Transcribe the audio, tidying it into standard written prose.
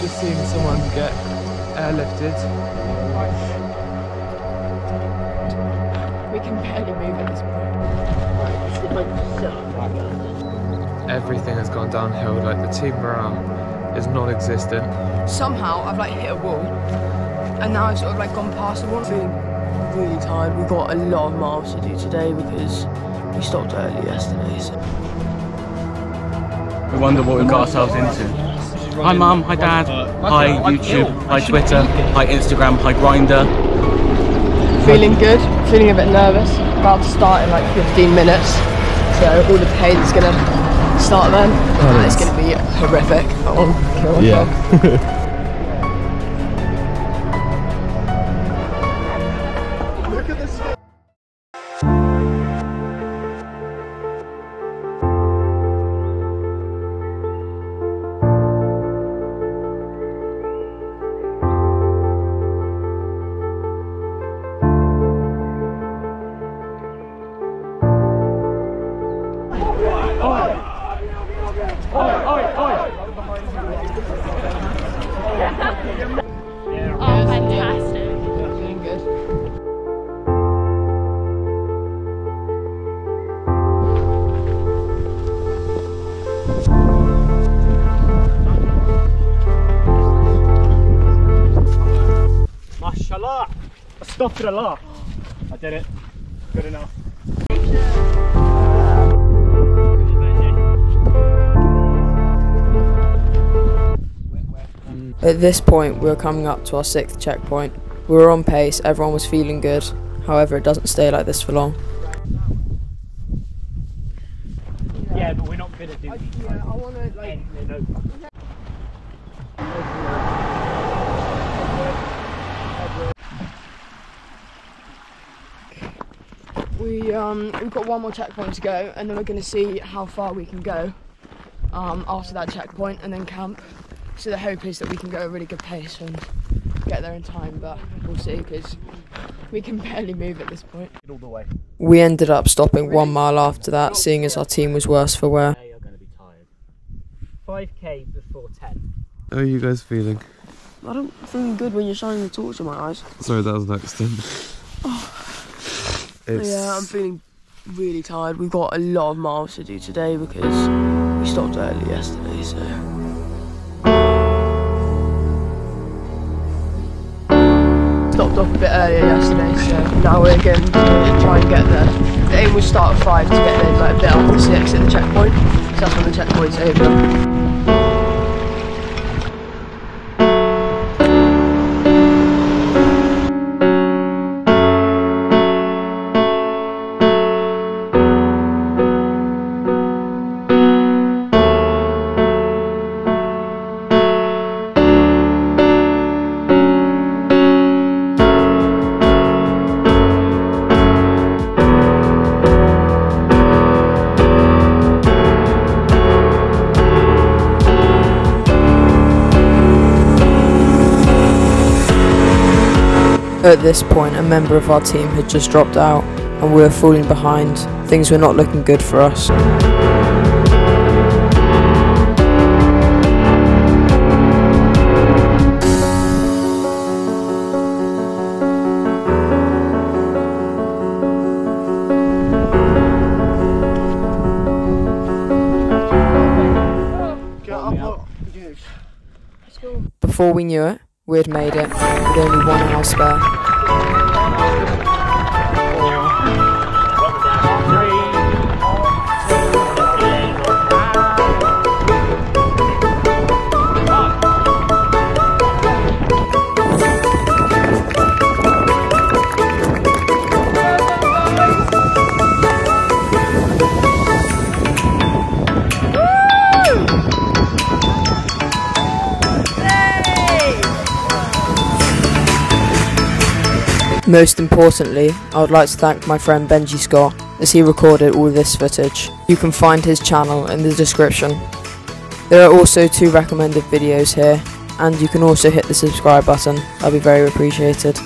Just seeing someone get airlifted. We can barely move at this point. Everything has gone downhill, like the team morale is non-existent. Somehow I've like hit a wall and now I've sort of like gone past the wall. I'm really tired. We've got a lot of miles to do today because we stopped early yesterday. So. We wonder what we've got ourselves into. Hi Mum, hi Dad, hi YouTube, hi Twitter, hi Instagram, hi Grindr. Feeling good, feeling a bit nervous, about to start in like 15 minutes, so all the pain's going to start then, and it's going to be horrific. Oh, kill yeah. Look at this. MashaAllah! Astaghfirullah! I did it. Good enough. At this point, we were coming up to our 6th checkpoint. We were on pace, everyone was feeling good. However, it doesn't stay like this for long. Yeah, but we're not going to do this. Yeah, I want to, like... We've got one more checkpoint to go, and then we're going to see how far we can go after that checkpoint, and then camp. So the hope is that we can go at a really good pace and get there in time, but we'll see because we can barely move at this point. We ended up stopping 1 mile after that, seeing as our team was worse for wear. 5k before 10. How are you guys feeling? I don't feel good when you're shining the torch in my eyes. Sorry, that was an accident. Yeah, I'm feeling really tired. We've got a lot of miles to do today because we stopped early yesterday, so... Stopped off a bit earlier yesterday, so now we're going to try and get there. The aim was start at 5 to get there like a bit after 6 at the checkpoint, so that's when the checkpoint's over. At this point, a member of our team had just dropped out and we were falling behind. Things were not looking good for us. Before we knew it, we had made it, with only 1 hour spare. Most importantly, I would like to thank my friend Benji Scott as he recorded all this footage. You can find his channel in the description. There are also 2 recommended videos here, and you can also hit the subscribe button. That'd be very appreciated.